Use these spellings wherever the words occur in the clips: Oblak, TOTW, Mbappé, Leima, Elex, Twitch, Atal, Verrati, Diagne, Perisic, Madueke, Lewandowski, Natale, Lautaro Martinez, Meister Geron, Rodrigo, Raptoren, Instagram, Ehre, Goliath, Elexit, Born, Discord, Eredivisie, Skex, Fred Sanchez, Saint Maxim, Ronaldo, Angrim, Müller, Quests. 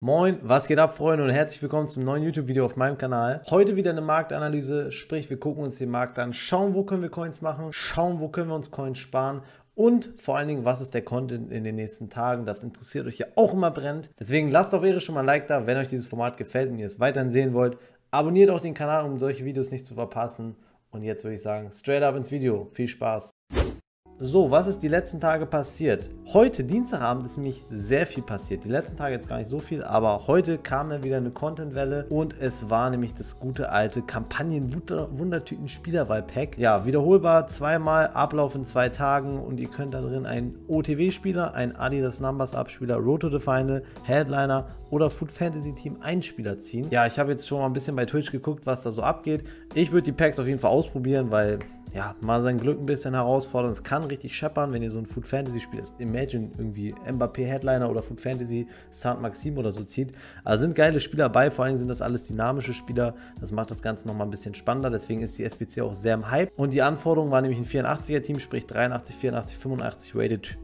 Moin, was geht ab, Freunde, und herzlich willkommen zum neuen YouTube-Video auf meinem Kanal. Heute wieder eine Marktanalyse, sprich wir gucken uns den Markt an, schauen, wo können wir Coins machen, schauen, wo können wir uns Coins sparen und vor allen Dingen, was ist der Content in den nächsten Tagen. Das interessiert euch ja auch immer brennend. Deswegen lasst auf Ehre schon mal ein Like da, wenn euch dieses Format gefällt und ihr es weiterhin sehen wollt. Abonniert auch den Kanal, um solche Videos nicht zu verpassen. Und jetzt würde ich sagen, straight up ins Video. Viel Spaß! So, was ist die letzten Tage passiert? Heute, Dienstagabend, ist nämlich sehr viel passiert. Die letzten Tage jetzt gar nicht so viel, aber heute kam dann wieder eine Contentwelle und es war nämlich das gute alte Kampagnen-Wundertüten-Spielerwahl-Pack. Ja, wiederholbar, zweimal, Ablauf in 2 Tagen und ihr könnt da drin einen OTW-Spieler, einen Adidas Numbers-Up-Spieler, Road to the Final, Headliner oder Food Fantasy Team einen Spieler ziehen. Ja, ich habe jetzt schon mal ein bisschen bei Twitch geguckt, was da so abgeht. Ich würde die Packs auf jeden Fall ausprobieren, weil... ja, mal sein Glück ein bisschen herausfordern. Es kann richtig scheppern, wenn ihr so ein Food Fantasy spielt. Imagine irgendwie Mbappé Headliner oder Food Fantasy Saint Maxim oder so zieht. Also sind geile Spieler bei, vor allem sind das alles dynamische Spieler. Das macht das Ganze nochmal ein bisschen spannender. Deswegen ist die SBC auch sehr im Hype. Und die Anforderung war nämlich ein 84er Team, sprich 83, 84, 85 rated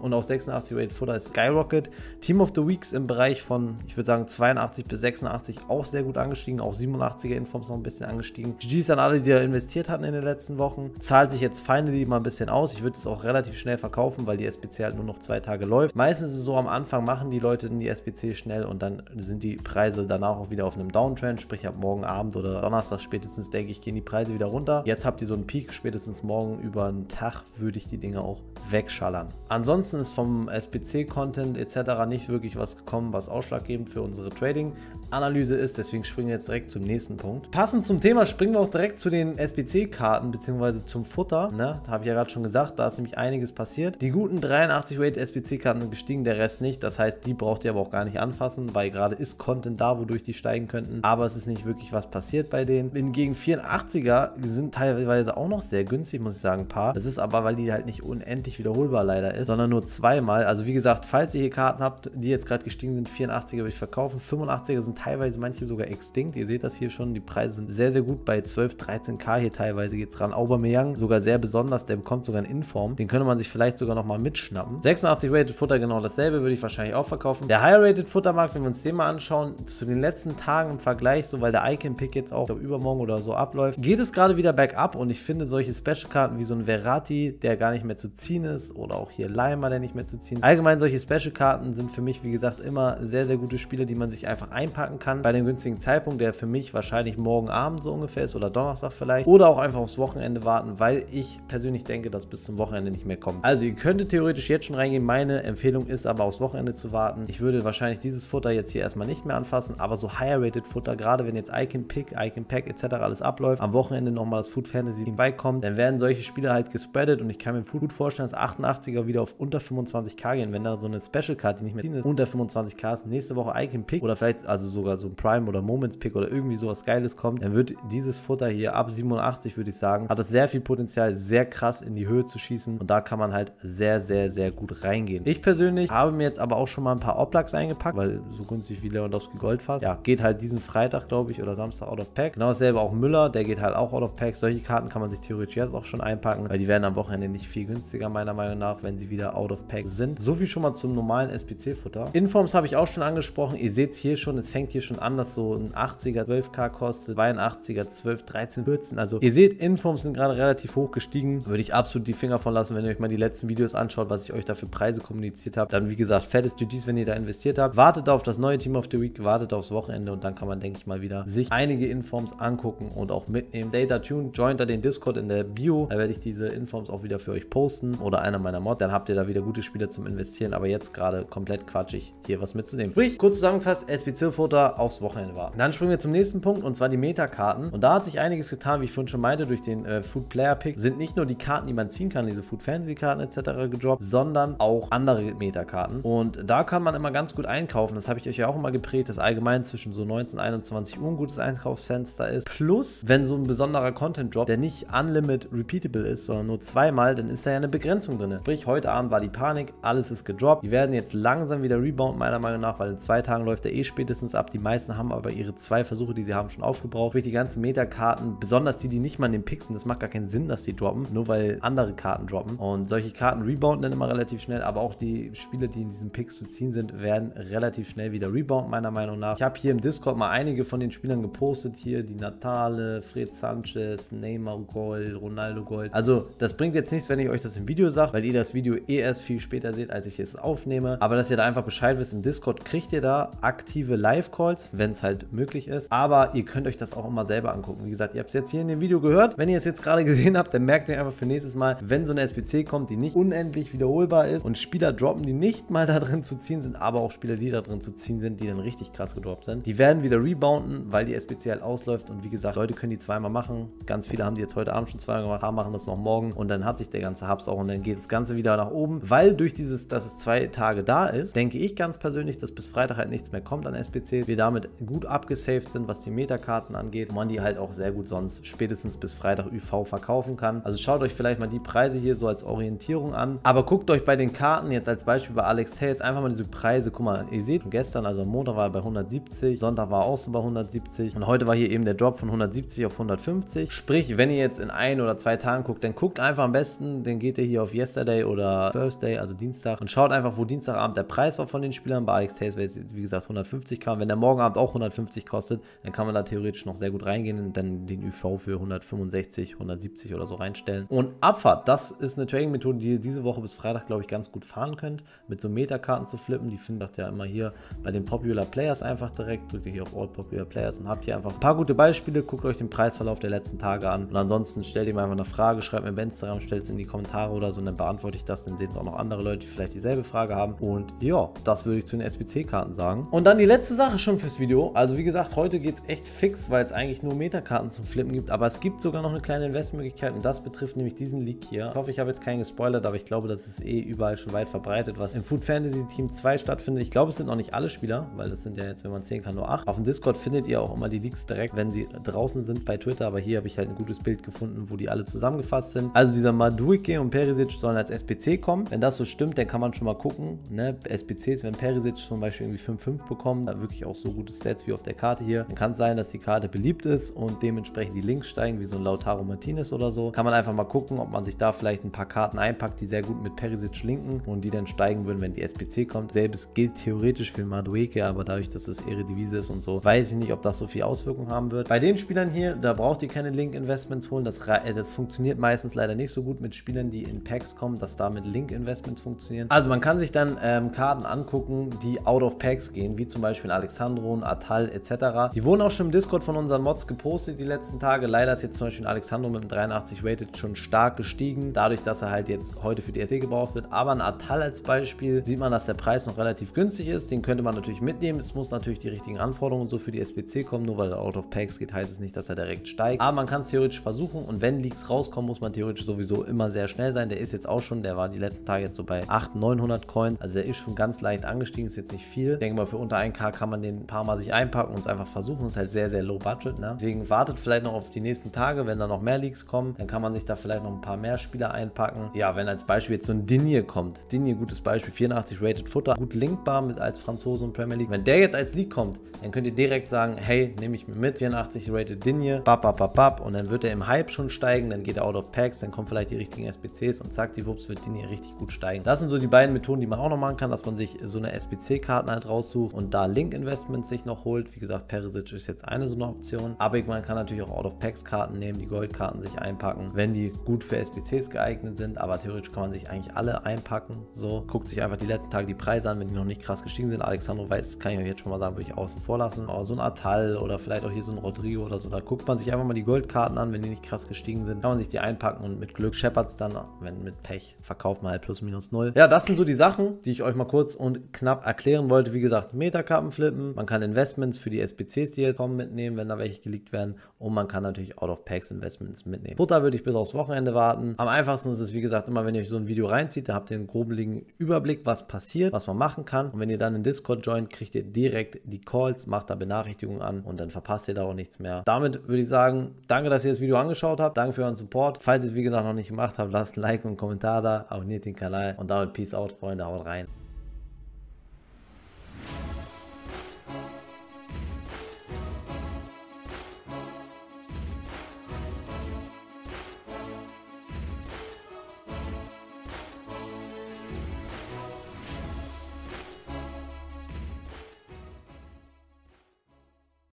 und auf 86 rated Footer ist Skyrocket. Team of the Weeks im Bereich von, ich würde sagen, 82 bis 86 auch sehr gut angestiegen, auch 87er Informs noch ein bisschen angestiegen. GGs an alle, die da investiert hatten in den letzten Wochen. Zahlt sich jetzt finally mal ein bisschen aus. Ich würde es auch relativ schnell verkaufen, weil die SBC halt nur noch 2 Tage läuft. Meistens ist es so, am Anfang machen die Leute in die SBC schnell und dann sind die Preise danach auch wieder auf einem Downtrend, sprich ab morgen Abend oder Donnerstag spätestens, denke ich, gehen die Preise wieder runter. Jetzt habt ihr so einen Peak, spätestens morgen über einen Tag würde ich die Dinge auch wegschallern. Ansonsten ist vom SBC-Content etc. nicht wirklich was gekommen, was ausschlaggebend für unsere Trading-Analyse ist. Deswegen springen wir jetzt direkt zum nächsten Punkt. Passend zum Thema springen wir auch direkt zu den SBC-Karten bzw. zum Futter. Ne? Da habe ich ja gerade schon gesagt, da ist nämlich einiges passiert. Die guten 83-Rated SBC-Karten sind gestiegen, der Rest nicht. Das heißt, die braucht ihr aber auch gar nicht anfassen, weil gerade ist Content da, wodurch die steigen könnten. Aber es ist nicht wirklich was passiert bei denen. Hingegen 84er sind teilweise auch noch sehr günstig, muss ich sagen, ein paar. Das ist aber, weil die halt nicht unendlich wiederholbar leider ist, sondern nur zweimal. Also wie gesagt, falls ihr hier Karten habt, die jetzt gerade gestiegen sind, 84er würde ich verkaufen. 85er sind teilweise manche sogar extinct. Ihr seht das hier schon, die Preise sind sehr, sehr gut. Bei 12, 13k hier teilweise geht es ran. Aubameyang sogar sehr besonders, der bekommt sogar einen Inform. Den könnte man sich vielleicht sogar nochmal mitschnappen. 86 Rated Futter genau dasselbe, würde ich wahrscheinlich auch verkaufen. Der High Rated Futtermarkt, wenn wir uns den mal anschauen, zu den letzten Tagen im Vergleich, so weil der Icon Pick jetzt auch, ich glaube, übermorgen oder so abläuft, geht es gerade wieder bergab und ich finde solche Special-Karten wie so ein Verrati, der gar nicht mehr zu ziehen ist, oder auch hier Leima, der nicht mehr zu ziehen. Allgemein solche Special-Karten sind für mich, wie gesagt, immer sehr, sehr gute Spiele, die man sich einfach einpacken kann. Bei dem günstigen Zeitpunkt, der für mich wahrscheinlich morgen Abend so ungefähr ist oder Donnerstag vielleicht. Oder auch einfach aufs Wochenende warten, weil ich persönlich denke, dass bis zum Wochenende nicht mehr kommt. Also ihr könntet theoretisch jetzt schon reingehen. Meine Empfehlung ist aber, aufs Wochenende zu warten. Ich würde wahrscheinlich dieses Futter jetzt hier erstmal nicht mehr anfassen, aber so Higher-Rated Futter, gerade wenn jetzt Icon Pick, Icon Pack etc. alles abläuft, am Wochenende nochmal das Food Fantasy beikommt, dann werden solche Spiele halt gespreadet und ich kann mir gut vorstellen, dass 88er wieder auf unter 25k gehen, wenn da so eine Special-Karte, die nicht mehr ziehen ist, unter 25k ist, nächste Woche Icon-Pick oder vielleicht also sogar so ein Prime- oder Moments-Pick oder irgendwie sowas Geiles kommt, dann wird dieses Futter hier ab 87, würde ich sagen, hat das sehr viel Potenzial, sehr krass in die Höhe zu schießen und da kann man halt sehr, sehr, sehr gut reingehen. Ich persönlich habe mir jetzt aber auch schon mal ein paar Oblaks eingepackt, weil so günstig wie Lewandowski Gold fast, ja, geht halt diesen Freitag, glaube ich, oder Samstag out of Pack. Genau dasselbe auch Müller, der geht halt auch out of Pack. Solche Karten kann man sich theoretisch jetzt auch schon einpacken, weil die werden am Wochenende nicht viel günstiger, meiner Meinung nach, wenn sie wieder out of pack sind. So viel schon mal zum normalen SPC-Futter. Informs habe ich auch schon angesprochen. Ihr seht es hier schon, es fängt hier schon an, dass so ein 80er 12k kostet, 82er 12, 13, 14. Also ihr seht, Informs sind gerade relativ hoch gestiegen. Würde ich absolut die Finger von lassen, wenn ihr euch mal die letzten Videos anschaut, was ich euch da für Preise kommuniziert habe. Dann, wie gesagt, fettes GGs, wenn ihr da investiert habt. Wartet auf das neue Team of the Week, wartet aufs Wochenende und dann kann man, denke ich mal, wieder sich einige Informs angucken und auch mitnehmen. Data Tune, joint da den Discord in der Bio. Da werde ich diese Informs auch wieder für euch posten oder einer meiner Mod, dann habt ihr da wieder gute Spieler zum Investieren, aber jetzt gerade komplett quatschig, hier was mitzunehmen. Sprich, kurz zusammengefasst, SBC-Futter aufs Wochenende warten. Dann springen wir zum nächsten Punkt und zwar die Metakarten. Und da hat sich einiges getan, wie ich vorhin schon meinte, durch den Food-Player-Pick sind nicht nur die Karten, die man ziehen kann, diese Food-Fantasy-Karten etc. gedroppt, sondern auch andere Metakarten. Und da kann man immer ganz gut einkaufen, das habe ich euch ja auch immer geprägt, dass allgemein zwischen so 19 und 21 Uhr ein gutes Einkaufsfenster ist. Plus, wenn so ein besonderer Content-Drop, der nicht unlimited repeatable ist, sondern nur zweimal, dann ist da ja eine Begrenzung drin. Sprich, heute heute Abend war die Panik, alles ist gedroppt. Die werden jetzt langsam wieder rebounden, meiner Meinung nach, weil in 2 Tagen läuft er eh spätestens ab. Die meisten haben aber ihre 2 Versuche, die sie haben, schon aufgebraucht. Durch die ganzen Metakarten, besonders die, die nicht mal in den Pixen, das macht gar keinen Sinn, dass die droppen, nur weil andere Karten droppen. Und solche Karten rebounden dann immer relativ schnell, aber auch die Spiele, die in diesen Picks zu ziehen sind, werden relativ schnell wieder rebounden, meiner Meinung nach. Ich habe hier im Discord mal einige von den Spielern gepostet, hier die Natale, Fred Sanchez, Neymar Gold, Ronaldo Gold. Also das bringt jetzt nichts, wenn ich euch das im Video sage, weil ihr das Video eh erst viel später seht, als ich es aufnehme. Aber dass ihr da einfach Bescheid wisst, im Discord kriegt ihr da aktive Live-Calls, wenn es halt möglich ist. Aber ihr könnt euch das auch immer selber angucken. Wie gesagt, ihr habt es jetzt hier in dem Video gehört. Wenn ihr es jetzt gerade gesehen habt, dann merkt ihr einfach für nächstes Mal, wenn so eine SPC kommt, die nicht unendlich wiederholbar ist und Spieler droppen, die nicht mal da drin zu ziehen sind, aber auch Spieler, die da drin zu ziehen sind, die dann richtig krass gedroppt sind. Die werden wieder rebounden, weil die SPC halt ausläuft. Und wie gesagt, Leute können die zweimal machen. Ganz viele haben die jetzt heute Abend schon zweimal gemacht, machen das noch morgen und dann hat sich der ganze Hubs auch und dann geht das Ganze wieder nach oben, weil durch dieses, dass es 2 Tage da ist, denke ich ganz persönlich, dass bis Freitag halt nichts mehr kommt an SPCs. Wir damit gut abgesaved sind, was die Metakarten angeht, man die halt auch sehr gut sonst spätestens bis Freitag ÜV verkaufen kann. Also schaut euch vielleicht mal die Preise hier so als Orientierung an, aber guckt euch bei den Karten jetzt als Beispiel bei Alex Tales einfach mal diese Preise, guck mal, ihr seht, gestern, also am Montag war er bei 170, Sonntag war er auch so bei 170 und heute war hier eben der Drop von 170 auf 150, sprich, wenn ihr jetzt in 1 oder 2 Tagen guckt, dann guckt einfach am besten, dann geht ihr hier auf Yesterday oder Thursday, also Dienstag, und schaut einfach, wo Dienstagabend der Preis war von den Spielern. Bei Alex Tales wäre es, wie gesagt, 150 kam. Wenn der Morgenabend auch 150 kostet, dann kann man da theoretisch noch sehr gut reingehen und dann den ÜV für 165, 170 oder so reinstellen. Und Abfahrt, das ist eine Trading-Methode, die ihr diese Woche bis Freitag, glaube ich, ganz gut fahren könnt, mit so Metakarten zu flippen. Die findet ihr ja immer hier bei den Popular Players einfach direkt. Drückt ihr hier auf All Popular Players und habt hier einfach ein paar gute Beispiele. Guckt euch den Preisverlauf der letzten Tage an und ansonsten stellt ihr mal einfach eine Frage, schreibt mir bei Instagram, stellt es in die Kommentare oder so und dann beantworte ich das. Dann sehen es auch noch andere Leute, die vielleicht dieselbe Frage haben. Und ja, das würde ich zu den SPC-Karten sagen. Und dann die letzte Sache schon fürs Video. Also wie gesagt, heute geht es echt fix, weil es eigentlich nur Metakarten zum Flippen gibt. Aber es gibt sogar noch eine kleine Investmöglichkeit und das betrifft nämlich diesen Leak hier. Ich hoffe, ich habe jetzt keinen gespoilert, aber ich glaube, das ist eh überall schon weit verbreitet, was im FUT Fantasy Team 2 stattfindet. Ich glaube, es sind noch nicht alle Spieler, weil das sind ja jetzt, wenn man zählen kann, nur 8. Auf dem Discord findet ihr auch immer die Leaks direkt, wenn sie draußen sind bei Twitter. Aber hier habe ich halt ein gutes Bild gefunden, wo die alle zusammengefasst sind. Also dieser Madueke und Perisic sollen als SPC kommen. Wenn das so stimmt, dann kann man schon mal gucken, ne? SPCs, wenn Perisic zum Beispiel irgendwie 5-5 bekommt, da wirklich auch so gute Stats wie auf der Karte hier, dann kann es sein, dass die Karte beliebt ist und dementsprechend die Links steigen, wie so ein Lautaro Martinez oder so. Kann man einfach mal gucken, ob man sich da vielleicht ein paar Karten einpackt, die sehr gut mit Perisic linken und die dann steigen würden, wenn die SPC kommt. Selbes gilt theoretisch für Madueke, aber dadurch, dass es Eredivisie ist und so, weiß ich nicht, ob das so viel Auswirkung haben wird. Bei den Spielern hier, da braucht ihr keine Link-Investments holen, das funktioniert meistens leider nicht so gut mit Spielern, die in Packs kommen, dass da mit Link-Investments funktionieren. Also man kann sich dann Karten angucken, die out of Packs gehen, wie zum Beispiel Alexandro, Atal etc. Die wurden auch schon im Discord von unseren Mods gepostet die letzten Tage. Leider ist jetzt zum Beispiel Alexandro mit dem 83 Rated schon stark gestiegen, dadurch, dass er halt jetzt heute für die SE gebraucht wird. Aber ein Atal als Beispiel sieht man, dass der Preis noch relativ günstig ist. Den könnte man natürlich mitnehmen. Es muss natürlich die richtigen Anforderungen so für die SPC kommen. Nur weil er out of Packs geht, heißt es nicht, dass er direkt steigt. Aber man kann es theoretisch versuchen und wenn Leaks rauskommen, muss man theoretisch sowieso immer sehr schnell sein. Der ist jetzt auch schon, der war die letzten Tage jetzt so bei 800-900 Coins. Also der ist schon ganz leicht angestiegen, ist jetzt nicht viel. Ich denke mal, für unter 1K kann man den ein paar Mal sich einpacken und es einfach versuchen. Ist halt sehr, sehr low budget, ne? Deswegen wartet vielleicht noch auf die nächsten Tage, wenn da noch mehr Leaks kommen, dann kann man sich da vielleicht noch ein paar mehr Spieler einpacken. Ja, wenn als Beispiel jetzt so ein Diagne kommt. Diagne, gutes Beispiel, 84 Rated Futter, gut linkbar mit als Franzose und Premier League. Wenn der jetzt als League kommt, dann könnt ihr direkt sagen, hey, nehme ich mir mit, 84 Rated Diagne, und dann wird er im Hype schon steigen, dann geht er out of Packs, dann kommen vielleicht die richtigen SPCs und zack, die Wups wird Diagne richtig gut steigen. Das sind so die beiden Methoden, die man auch noch machen kann, dass man sich so eine SPC-Karten halt raussucht und da Link-Investments sich noch holt. Wie gesagt, Perisic ist jetzt eine so eine Option, aber man kann natürlich auch Out-of-Packs-Karten nehmen, die Goldkarten sich einpacken, wenn die gut für SPCs geeignet sind, aber theoretisch kann man sich eigentlich alle einpacken. So, guckt sich einfach die letzten Tage die Preise an, wenn die noch nicht krass gestiegen sind. Alexandro weiß, kann ich euch jetzt schon mal sagen, würde ich außen vor lassen, aber so ein Atal oder vielleicht auch hier so ein Rodrigo oder so, da guckt man sich einfach mal die Goldkarten an, wenn die nicht krass gestiegen sind, kann man sich die einpacken und mit Glück scheppert es dann, wenn mit Pech verkauft man halt +/- 0. Ja, das sind so die Sachen, die ich euch mal kurz und knapp erklären wollte. Wie gesagt, Metakarten flippen, man kann Investments für die SPCs, die jetzt kommen, mitnehmen, wenn da welche geleakt werden und man kann natürlich Out-of-Packs-Investments mitnehmen. Futter würde ich bis aufs Wochenende warten. Am einfachsten ist es, wie gesagt, immer, wenn ihr euch so ein Video reinzieht, da habt ihr einen grobeligen Überblick, was passiert, was man machen kann und wenn ihr dann in Discord joint, kriegt ihr direkt die Calls, macht da Benachrichtigungen an und dann verpasst ihr da auch nichts mehr. Damit würde ich sagen, danke, dass ihr das Video angeschaut habt, danke für euren Support. Falls ihr es, wie gesagt, noch nicht gemacht habt, lasst ein Like und einen Kommentar da, abonniert den Kanal und damit Peace out, Freunde, haut rein.